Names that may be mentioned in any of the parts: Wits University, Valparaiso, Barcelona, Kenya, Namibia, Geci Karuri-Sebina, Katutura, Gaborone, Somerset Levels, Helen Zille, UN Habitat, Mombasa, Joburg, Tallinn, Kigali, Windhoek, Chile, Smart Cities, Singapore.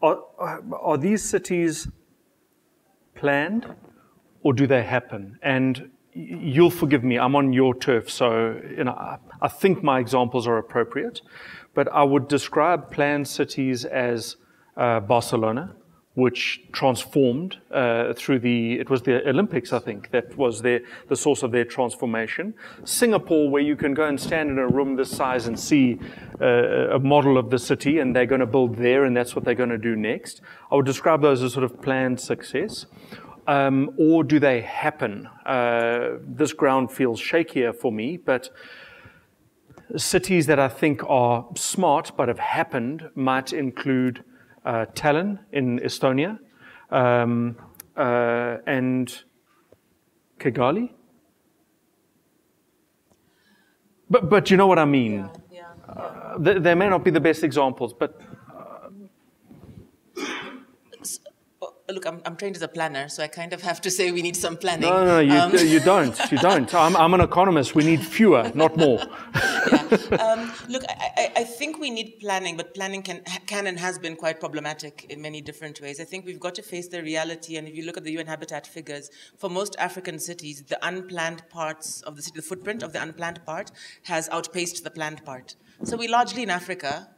Are these cities planned, or do they happen? And you'll forgive me, I'm on your turf, so you know, I think my examples are appropriate. But I would describe planned cities as Barcelona, which transformed through the, it was the Olympics, I think, that was the source of their transformation. Singapore, where you can go and stand in a room this size and see a model of the city, and they're going to build there, and that's what they're going to do next. I would describe those as sort of planned success. Or do they happen? This ground feels shakier for me, but cities that I think are smart but have happened might include Tallinn in Estonia, and Kigali. But you know what I mean. Yeah, yeah, yeah. They may not be the best examples, but... Look, I'm trained as a planner, so I kind of have to say we need some planning. No, no, you don't. You don't. I'm an economist. We need fewer, not more. Yeah. Look, I think we need planning, but planning can and has been quite problematic in many different ways. I think we've got to face the reality, and if you look at the UN Habitat figures, for most African cities, the unplanned parts of the city, the footprint of the unplanned part has outpaced the planned part. So we largely in Africa...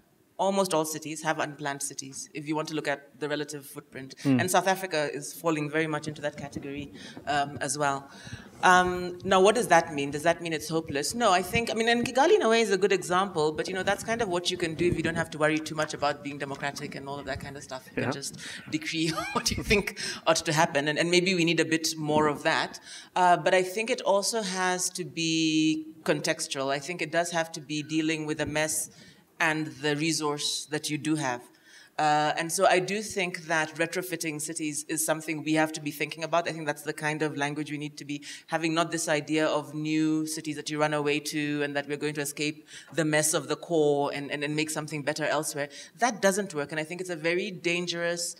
Almost all cities have unplanned cities, if you want to look at the relative footprint. Mm. And South Africa is falling very much into that category as well. Now, what does that mean? Does that mean it's hopeless? No, I think, I mean, and Kigali in a way is a good example, but you know, that's kind of what you can do if you don't have to worry too much about being democratic and all of that kind of stuff. You can just decree what you think ought to happen, and maybe we need a bit more of that. But I think it also has to be contextual. I think it does have to be dealing with a mess and the resource that you do have. And so I do think that retrofitting cities is something we have to be thinking about. I think that's the kind of language we need to be having, not this idea of new cities that you run away to and that we're going to escape the mess of the core and make something better elsewhere. That doesn't work, and I think it's a very dangerous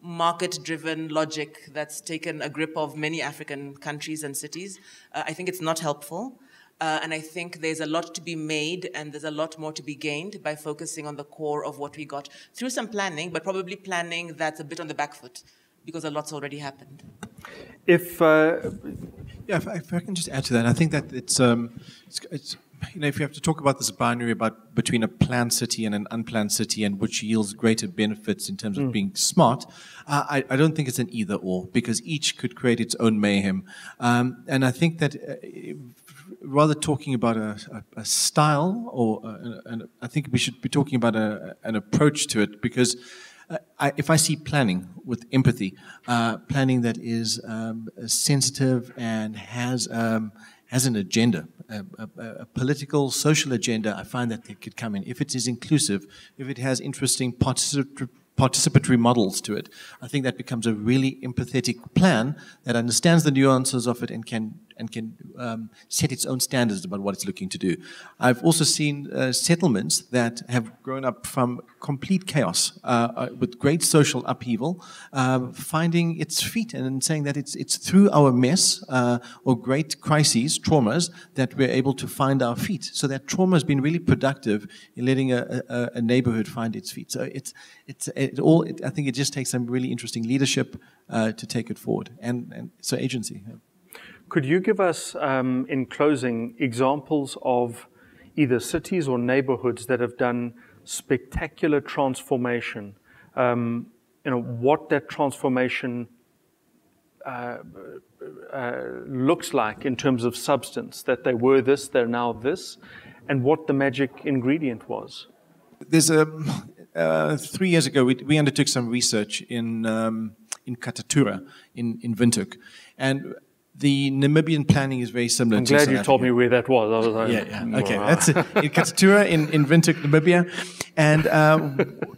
market-driven logic that's taken a grip of many African countries and cities. I think it's not helpful. And I think there's a lot to be made and there's a lot more to be gained by focusing on the core of what we got through some planning, but probably planning that's a bit on the back foot because a lot's already happened. If I can just add to that, I think that it's you know, if you have to talk about this binary about between a planned city and an unplanned city and which yields greater benefits in terms of being smart, I don't think it's an either or because each could create its own mayhem. And I think that rather talking about a style or I think we should be talking about an approach to it because if I see planning with empathy, planning that is sensitive and has an agenda, a political, social agenda, I find that it could come in. If it is inclusive, if it has interesting participatory models to it, I think that becomes a really empathetic plan that understands the nuances of it and can set its own standards about what it's looking to do. I've also seen settlements that have grown up from complete chaos with great social upheaval, finding its feet and saying that it's through our mess or great crises, traumas, that we're able to find our feet. So that trauma has been really productive in letting a neighborhood find its feet. So I think it just takes some really interesting leadership to take it forward. And so agency. Yeah. Could you give us, in closing, examples of either cities or neighborhoods that have done spectacular transformation? You know, what that transformation looks like in terms of substance, that they were this, they're now this, and what the magic ingredient was? There's 3 years ago, we undertook some research in Katutura, in Windhoek, and the Namibian planning is very similar to South Africa. I'm glad you told me where that was. I was like, yeah. Okay, that's it. In Katutura, in Windhoek, Namibia. And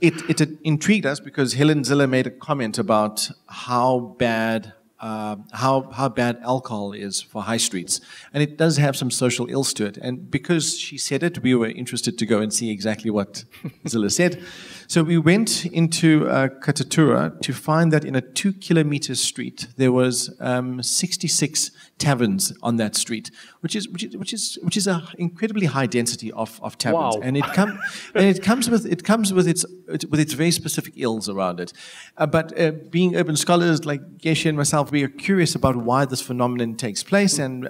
it intrigued us because Helen Zille made a comment about how bad how bad alcohol is for high streets. And it does have some social ills to it. And because she said it, we were interested to go and see exactly what Zille said. So we went into Katutura to find that in a 2-kilometer street, there was 66 taverns on that street, which is an incredibly high density of taverns. Wow. And it comes with its very specific ills around it. But being urban scholars like Geshe and myself, we are curious about why this phenomenon takes place. And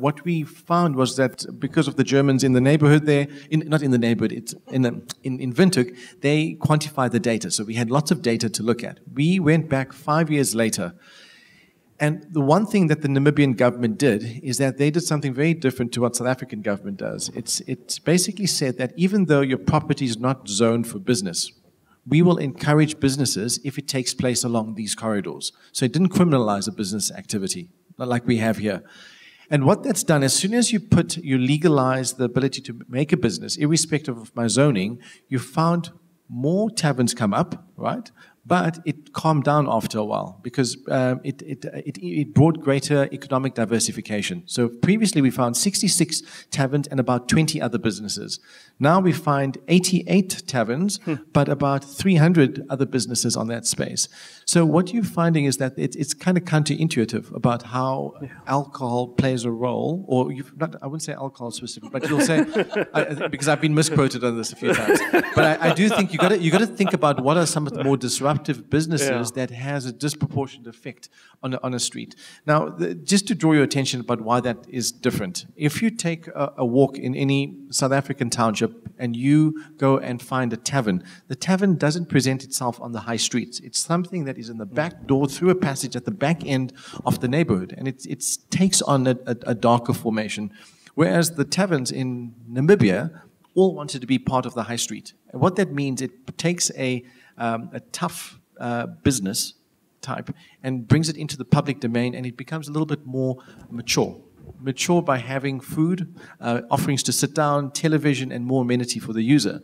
what we found was that because of the Germans in the neighborhood there, in Windhoek, they quantify the data. So we had lots of data to look at. We went back 5 years later. And the one thing that the Namibian government did is that they did something very different to what South African government does. It's basically said that even though your property is not zoned for business, we will encourage businesses if it takes place along these corridors. So it didn't criminalize a business activity, not like we have here. And what that's done, as soon as you legalize the ability to make a business, irrespective of my zoning, you found more taverns come up, right? But it calmed down after a while because it brought greater economic diversification. So previously we found 66 taverns and about 20 other businesses. Now we find 88 taverns, but about 300 other businesses on that space. So what you're finding is that it's kind of counterintuitive about how alcohol plays a role, or I wouldn't say alcohol specifically, but you'll say, because I've been misquoted on this a few times. But I do think you got to think about what are some of the more disruptive businesses that has a disproportionate effect on a street. Now, just to draw your attention about why that is different, if you take a walk in any South African township and you go and find a tavern, the tavern doesn't present itself on the high streets. It's something that is in the back door through a passage at the back end of the neighborhood, and it takes on a darker formation, whereas the taverns in Namibia all wanted to be part of the high street. And what that means, it takes a tough business type and brings it into the public domain, and it becomes a little bit more mature by having food, offerings to sit down, television, and more amenity for the user.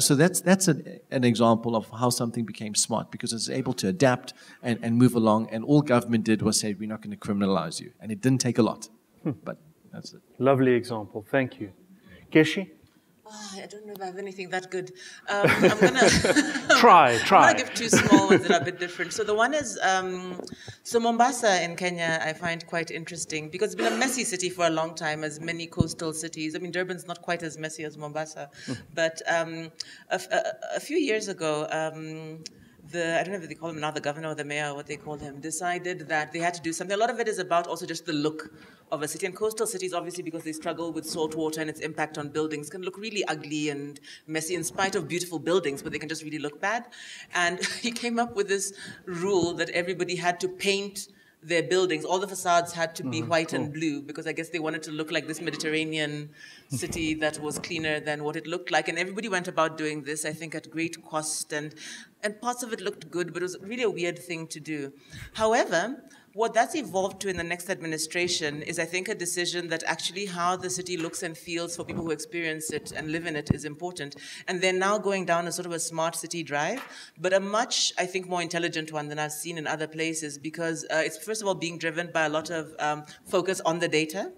So that's an example of how something became smart because it's able to adapt and move along, and all government did was say, we're not going to criminalize you. And it didn't take a lot, but that's it. Lovely example. Thank you. Geshe? Oh, I don't know if I have anything that good. I'm going to try. I'm going to give two small ones that are a bit different. So the one is, so Mombasa in Kenya I find quite interesting because it's been a messy city for a long time, as many coastal cities. I mean, Durban's not quite as messy as Mombasa. But a few years ago, I don't know if they call him now the governor or the mayor, or what they called him, decided that they had to do something. A lot of it is about also just the look of a city. And coastal cities, obviously, because they struggle with salt water and its impact on buildings, can look really ugly and messy in spite of beautiful buildings, but they can just really look bad. And he came up with this rule that everybody had to paint their buildings. All the facades had to be white and blue because I guess they wanted to look like this Mediterranean city that was cleaner than what it looked like. And everybody went about doing this, I think, at great cost. And parts of it looked good, but it was really a weird thing to do. However, what that's evolved to in the next administration is, I think, a decision that actually how the city looks and feels for people who experience it and live in it is important. And they're now going down a sort of a smart city drive, but a much, I think, more intelligent one than I've seen in other places because it's, first of all, being driven by a lot of focus on the data.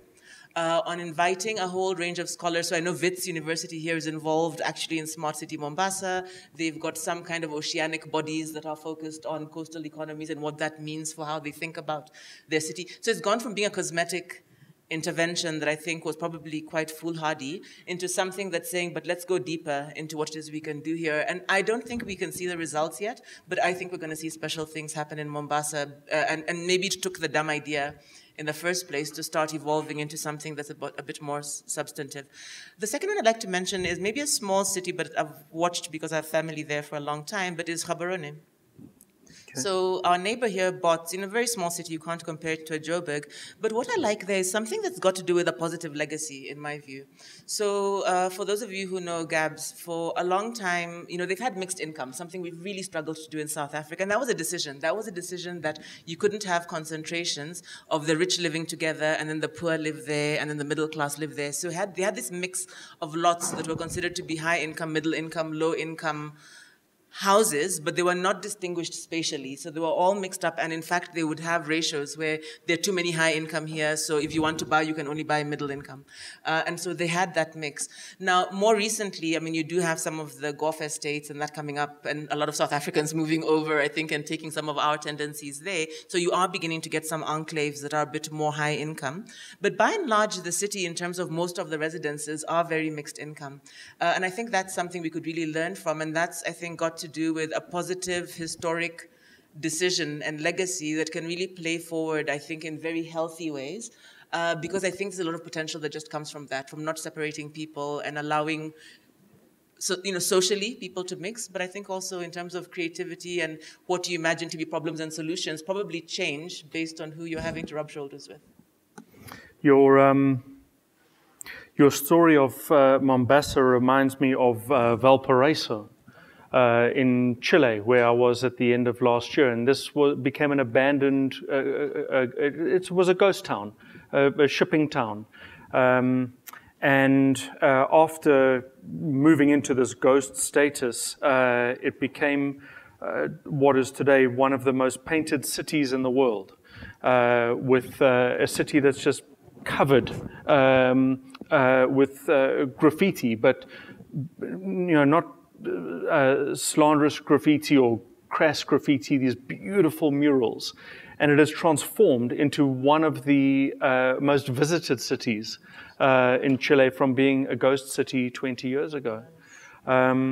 On inviting a whole range of scholars. So I know Wits University here is involved actually in Smart City Mombasa. They've got some kind of oceanic bodies that are focused on coastal economies and what that means for how they think about their city. So it's gone from being a cosmetic intervention that I think was probably quite foolhardy into something that's saying, but let's go deeper into what it is we can do here. And I don't think we can see the results yet, but I think we're going to see special things happen in Mombasa. And maybe it took the dumb idea in the first place to start evolving into something that's a bit more substantive. The second one I'd like to mention is maybe a small city, but I've watched because I have family there for a long time, but is Gaborone. Okay. So our neighbor here bought, in a very small city, you can't compare it to a Joburg, but what I like there is something that's got to do with a positive legacy, in my view. So for those of you who know Gabs, for a long time, you know, they've had mixed income, something we've really struggled to do in South Africa, and that was a decision. That was a decision that you couldn't have concentrations of the rich living together, and then the poor live there, and then the middle class live there. So they had this mix of lots that were considered to be high income, middle income, low income, houses, but they were not distinguished spatially, so they were all mixed up, and in fact they would have ratios where there are too many high income here, so if you want to buy, you can only buy middle income. And so they had that mix. Now, more recently, I mean, you do have some of the Goff estates and that coming up, and a lot of South Africans moving over, I think, and taking some of our tendencies there, so you are beginning to get some enclaves that are a bit more high income. But by and large, the city, in terms of most of the residences, are very mixed income. And I think that's something we could really learn from, and that's, I think, got to do with a positive historic decision and legacy that can really play forward, I think, in very healthy ways, because I think there's a lot of potential that just comes from that, from not separating people and allowing, so, you know, socially people to mix, but I think also in terms of creativity and what you imagine to be problems and solutions probably change based on who you're having to rub shoulders with. Your story of Mombasa reminds me of Valparaiso. In Chile, where I was at the end of last year, and this became an abandoned, it was a ghost town, a shipping town. And after moving into this ghost status, it became what is today one of the most painted cities in the world, with a city that's just covered with graffiti, but, you know, not slanderous graffiti or crass graffiti, these beautiful murals. And it has transformed into one of the most visited cities in Chile from being a ghost city 20 years ago. I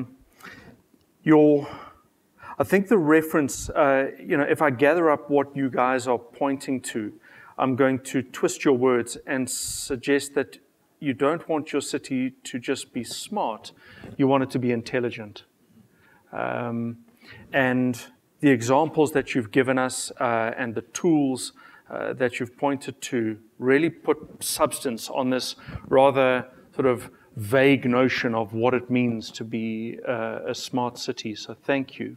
think the reference, you know, if I gather up what you guys are pointing to, I'm going to twist your words and suggest that you don't want your city to just be smart. You want it to be intelligent. And the examples that you've given us and the tools that you've pointed to really put substance on this rather sort of vague notion of what it means to be a smart city. So thank you